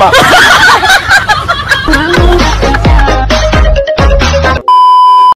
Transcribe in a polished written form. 吗？